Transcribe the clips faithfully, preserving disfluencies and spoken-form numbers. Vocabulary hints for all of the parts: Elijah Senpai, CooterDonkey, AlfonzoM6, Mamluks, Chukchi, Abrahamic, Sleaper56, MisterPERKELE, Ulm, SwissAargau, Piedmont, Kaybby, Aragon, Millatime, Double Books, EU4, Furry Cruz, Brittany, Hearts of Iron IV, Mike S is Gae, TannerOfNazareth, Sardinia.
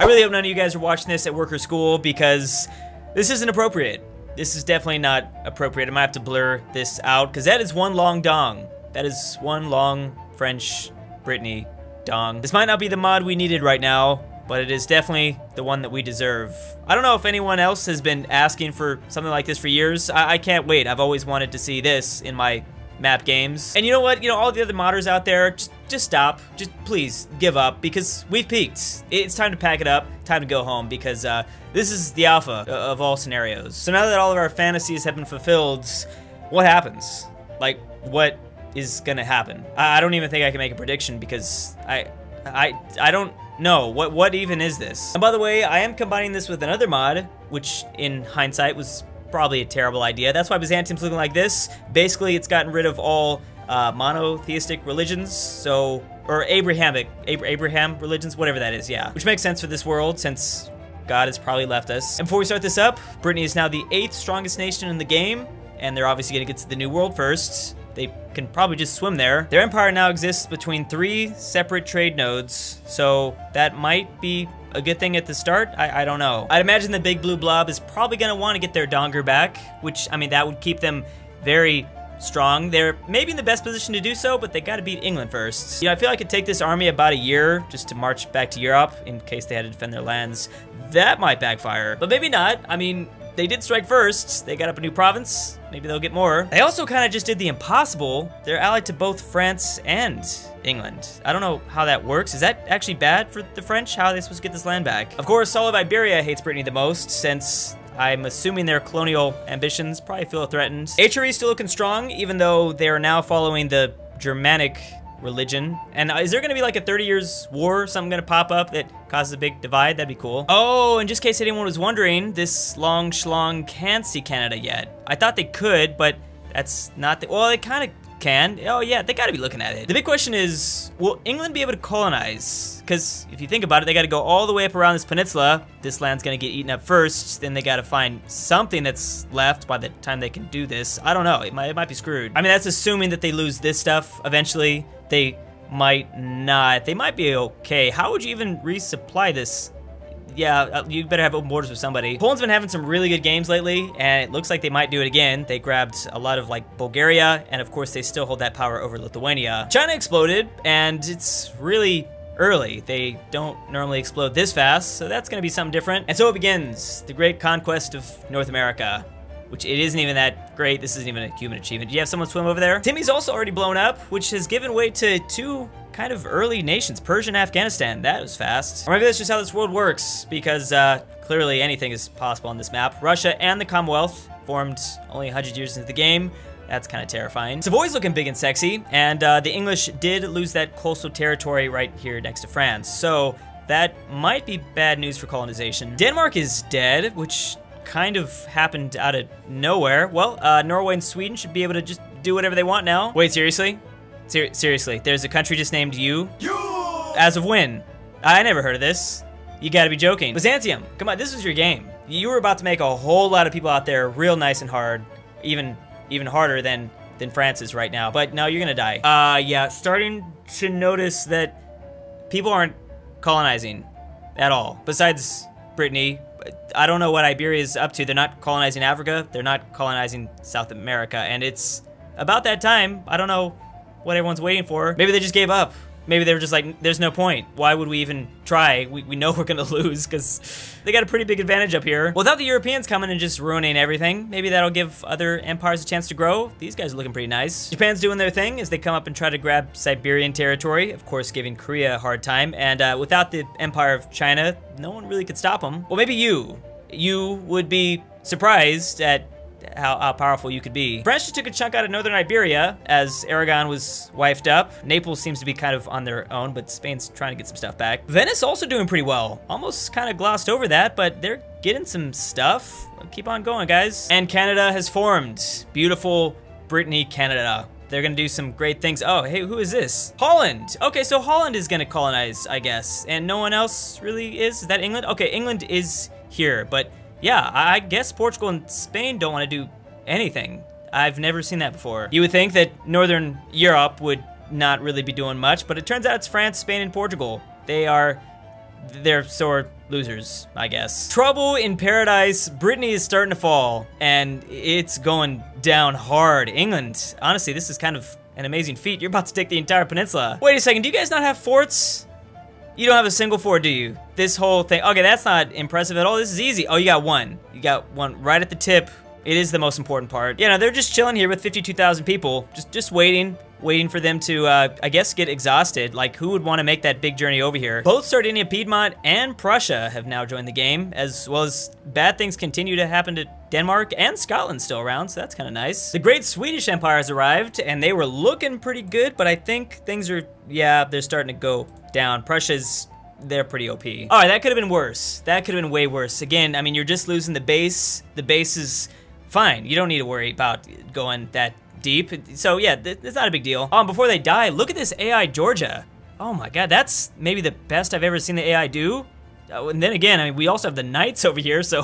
I really hope none of you guys are watching this at work or school, because this isn't appropriate. This is definitely not appropriate. I might have to blur this out, because that is one long dong. That is one long French Brittany dong. This might not be the mod we needed right now, but it is definitely the one that we deserve. I don't know if anyone else has been asking for something like this for years. I, I can't wait. I've always wanted to see this in my map games. And you know what? You know, all the other modders out there, just, just stop. Just please give up, because we've peaked. It's time to pack it up. Time to go home, because uh, this is the alpha of all scenarios. So now that all of our fantasies have been fulfilled, what happens? Like, what is gonna happen? I, I don't even think I can make a prediction, because I, I, I don't know. What, what even is this? And by the way, I am combining this with another mod, which in hindsight was probably a terrible idea. That's why Byzantium's looking like this. Basically, it's gotten rid of all uh, monotheistic religions, so, or Abrahamic, Ab Abraham religions, whatever that is, yeah. Which makes sense for this world, since God has probably left us. And before we start this up, Brittany is now the eighth strongest nation in the game, and they're obviously gonna get to the New World first. They can probably just swim there. Their empire now exists between three separate trade nodes, so that might be a good thing at the start? I, I don't know. I'd imagine the big blue blob is probably gonna wanna get their donger back, which, I mean, that would keep them very strong. They're maybe in the best position to do so, but they gotta beat England first. You know, I feel like it'd take this army about a year just to march back to Europe in case they had to defend their lands. That might backfire, but maybe not. I mean, they did strike first. They got up a new province. Maybe they'll get more. They also kind of just did the impossible. They're allied to both France and England. I don't know how that works. Is that actually bad for the French? How are they supposed to get this land back? Of course, all of Iberia hates Brittany the most, since I'm assuming their colonial ambitions probably feel threatened. H R E is still looking strong, even though they are now following the Germanic religion. And is there gonna be like a thirty years war, something gonna pop up that causes a big divide? That'd be cool. Oh, and just in case anyone was wondering, this long schlong can't see Canada yet. I thought they could, but that's not the, well, they kinda can. Oh yeah, they gotta be looking at it. The big question is, will England be able to colonize? Cause if you think about it, they gotta go all the way up around this peninsula. This land's gonna get eaten up first, then they gotta find something that's left by the time they can do this. I don't know, it might, it might be screwed. I mean, that's assuming that they lose this stuff eventually. They might not. They might be okay. How would you even resupply this? Yeah, you better have open borders with somebody. Poland's been having some really good games lately, and it looks like they might do it again. They grabbed a lot of, like, Bulgaria, and of course they still hold that power over Lithuania. China exploded, and it's really early. They don't normally explode this fast, so that's gonna be something different. And so it begins, the great conquest of North America. Which it isn't even that great. This isn't even a human achievement. Do you have someone swim over there? Timmy's also already blown up, which has given way to two kind of early nations, Persia and Afghanistan. That was fast. Or maybe that's just how this world works, because uh, clearly anything is possible on this map. Russia and the Commonwealth formed only one hundred years into the game. That's kind of terrifying. Savoy's looking big and sexy, and uh, the English did lose that coastal territory right here next to France. So that might be bad news for colonization. Denmark is dead, which kind of happened out of nowhere. Well, uh, Norway and Sweden should be able to just do whatever they want now. Wait, seriously? Ser seriously, there's a country just named you? You! As of when? I never heard of this. You gotta be joking. Byzantium, come on, this was your game. You were about to make a whole lot of people out there real nice and hard, even even harder than, than France is right now, but no, you're gonna die. Uh, yeah, starting to notice that people aren't colonizing at all, besides Brittany. I don't know what Iberia is up to. They're not colonizing Africa. They're not colonizing South America. And it's about that time. I don't know what everyone's waiting for. Maybe they just gave up. Maybe they were just like, there's no point. Why would we even try? We, we know we're gonna lose, because they got a pretty big advantage up here. Without the Europeans coming and just ruining everything, maybe that'll give other empires a chance to grow. These guys are looking pretty nice. Japan's doing their thing as they come up and try to grab Siberian territory, of course giving Korea a hard time. And uh, without the Empire of China, no one really could stop them. Well, maybe you. You would be surprised at How, how powerful you could be. France just took a chunk out of northern Iberia as Aragon was wifed up. Naples seems to be kind of on their own, but Spain's trying to get some stuff back. Venice also doing pretty well. Almost kind of glossed over that, but they're getting some stuff. Keep on going, guys. And Canada has formed. Beautiful Brittany, Canada. They're gonna do some great things. Oh, hey, who is this? Holland. Okay, so Holland is gonna colonize, I guess. And no one else really is? Is that England? Okay, England is here, but yeah, I guess Portugal and Spain don't want to do anything. I've never seen that before. You would think that Northern Europe would not really be doing much, but it turns out it's France, Spain, and Portugal. They are they're sore losers, I guess. Trouble in Paradise. Brittany is starting to fall, and it's going down hard. England, honestly, this is kind of an amazing feat. You're about to take the entire peninsula. Wait a second, do you guys not have forts? You don't have a single fort, do you? This whole thing, okay, that's not impressive at all. This is easy. Oh, you got one. You got one right at the tip. It is the most important part. You know, they're just chilling here with fifty-two thousand people, just just waiting, waiting for them to, uh, I guess, get exhausted. Like, who would want to make that big journey over here? Both Sardinia, Piedmont, and Prussia have now joined the game, as well as bad things continue to happen to Denmark, and Scotland's still around, so that's kind of nice. The Great Swedish Empire has arrived, and they were looking pretty good, but I think things are, yeah, they're starting to go down. Prussia's, they're pretty O P. All right, that could have been worse. That could have been way worse. Again, I mean, you're just losing the base. The base is fine. You don't need to worry about going that deep. So yeah, th it's not a big deal. Um, before they die, look at this A I Georgia. Oh my God, that's maybe the best I've ever seen the A I do. Uh, and then again, I mean, we also have the knights over here, so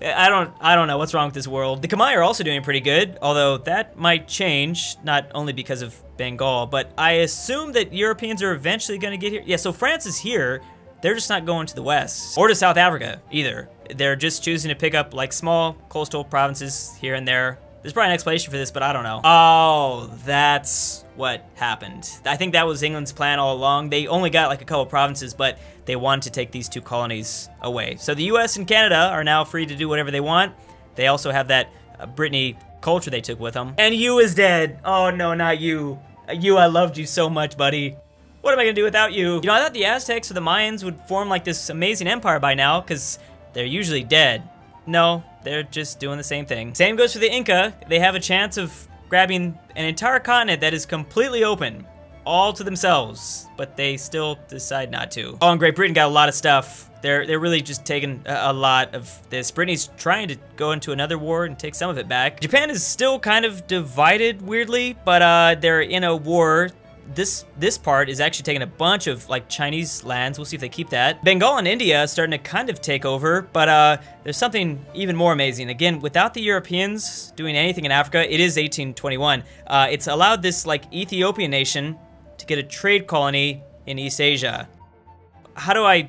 I don't, I don't know what's wrong with this world. The Khmer are also doing pretty good, although that might change, not only because of Bengal, but I assume that Europeans are eventually gonna get here. Yeah, so France is here. They're just not going to the West or to South Africa either. They're just choosing to pick up like small coastal provinces here and there. There's probably an explanation for this, but I don't know. Oh, that's what happened. I think that was England's plan all along. They only got like a couple provinces, but they wanted to take these two colonies away. So the U S and Canada are now free to do whatever they want. They also have that uh, Brittany culture they took with them. And you is dead. Oh no, not you. You, I loved you so much, buddy. What am I gonna do without you? You know, I thought the Aztecs or the Mayans would form like this amazing empire by now, because they're usually dead. No, they're just doing the same thing. Same goes for the Inca. They have a chance of grabbing an entire continent that is completely open, all to themselves, but they still decide not to. Oh, and Great Britain got a lot of stuff. They're, they're really just taking a lot of this. Brittany's trying to go into another war and take some of it back. Japan is still kind of divided, weirdly, but uh, they're in a war. This this part is actually taking a bunch of like Chinese lands. We'll see if they keep that. Bengal and India starting to kind of take over, but uh, there's something even more amazing. Again, without the Europeans doing anything in Africa, it is eighteen twenty-one. Uh, it's allowed this like Ethiopian nation to get a trade colony in East Asia. How do I,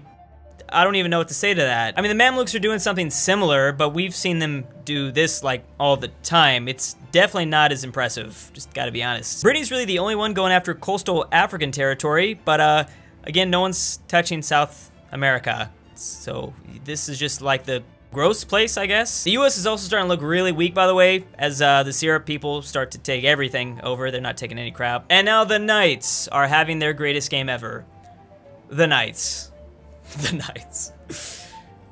I don't even know what to say to that. I mean, the Mamluks are doing something similar, but we've seen them do this like all the time. It's definitely not as impressive, just gotta be honest. Brittany's really the only one going after coastal African territory, but uh, again, no one's touching South America. So this is just like the gross place, I guess. The U S is also starting to look really weak, by the way, as uh, the Syrup people start to take everything over. They're not taking any crap. And now the Knights are having their greatest game ever. The Knights. The Knights.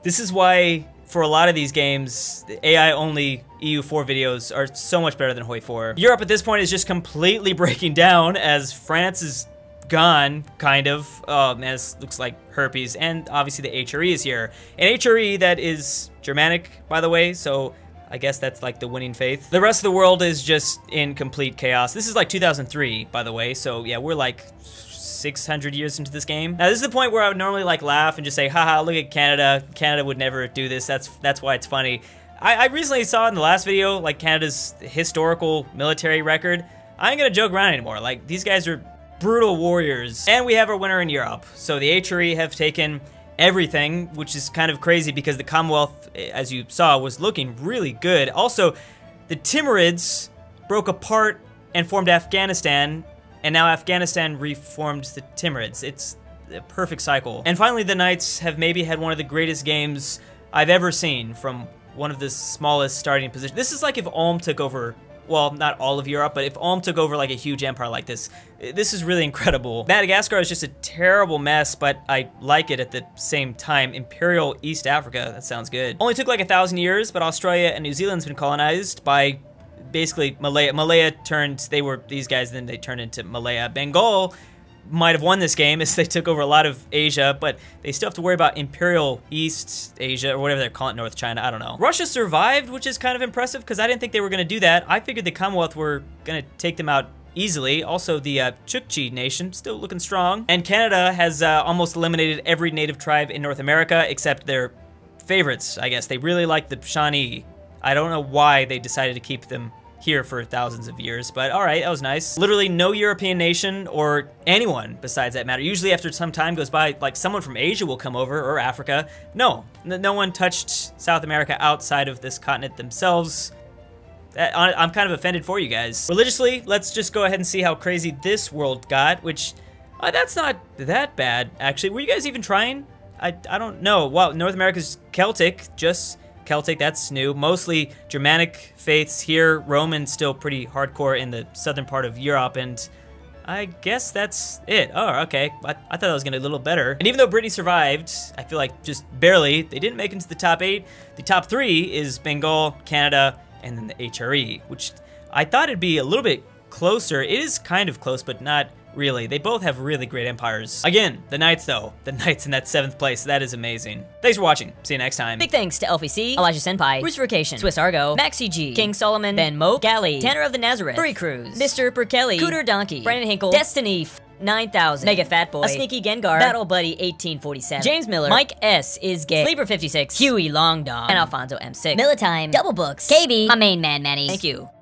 This is why, for a lot of these games, the A I-only E U four videos are so much better than H O I four. Europe at this point is just completely breaking down as France is gone, kind of. Oh man, this looks like herpes. And obviously the H R E is here. An H R E that is Germanic, by the way, so I guess that's like the winning faith. The rest of the world is just in complete chaos. This is like two thousand three, by the way, so yeah, we're like six hundred years into this game. Now this is the point where I would normally like laugh and just say, haha, look at Canada. Canada would never do this. That's that's why it's funny. I, I recently saw in the last video, like Canada's historical military record. I ain't gonna joke around anymore. Like these guys are brutal warriors. And we have our winner in Europe. So the H R E have taken everything, which is kind of crazy because the Commonwealth, as you saw, was looking really good. Also, the Timurids broke apart and formed Afghanistan, and now Afghanistan reformed the Timurids. It's a perfect cycle. And finally, the Knights have maybe had one of the greatest games I've ever seen from one of the smallest starting positions. This is like if Ulm took over, well, not all of Europe, but if Ulm took over like a huge empire like this. This is really incredible. Madagascar is just a terrible mess, but I like it at the same time. Imperial East Africa, that sounds good. Only took like a thousand years, but Australia and New Zealand's been colonized by basically Malaya. Malaya turned, they were these guys, and then they turned into Malaya. Bengal might have won this game as they took over a lot of Asia, but they still have to worry about Imperial East Asia, or whatever they're calling it, North China, I don't know. Russia survived, which is kind of impressive, because I didn't think they were gonna do that. I figured the Commonwealth were gonna take them out easily. Also, the uh, Chukchi nation, still looking strong. And Canada has uh, almost eliminated every native tribe in North America, except their favorites, I guess. They really like the Shawnee. I don't know why they decided to keep them here for thousands of years, but all right, that was nice. Literally no European nation or anyone besides that matter. Usually after some time goes by, like someone from Asia will come over or Africa. No, no one touched South America outside of this continent themselves. I'm kind of offended for you guys. Religiously, let's just go ahead and see how crazy this world got, which uh, that's not that bad, actually. Were you guys even trying? I, I don't know. Wow, North America's Celtic, just Celtic, that's new. Mostly Germanic faiths here. Roman's still pretty hardcore in the southern part of Europe, and I guess that's it. Oh, okay. I, I thought I was gonna do a little better. And even though Brittany survived, I feel like just barely, they didn't make it into the top eight. The top three is Bengal, Canada, and then the H R E, which I thought it'd be a little bit closer. It is kind of close, but not really. They both have really great empires. Again, the Knights though. The Knights in that seventh place. That is amazing. Thanks for watching. See you next time. Big thanks to L F C, Elijah Senpai, Ruserification, SwissAargau, Maxy G, King Salman, Ben Moke, Galli, TannerOfNazareth, Furry Cruz, MisterPERKELE, CooterDonkey, Braden Hinkle, Destiny nine thousand, MegaFatBoi, A Sneaky Gengar, BattleBuddy eighteen forty-seven, James Miller, Mike S Is Gae, Sleaper fifty-six, Huey Long Dong, and Alfonso M six, Millatime, Double Books, Kaybby, Mymainmanmanny. Thank you.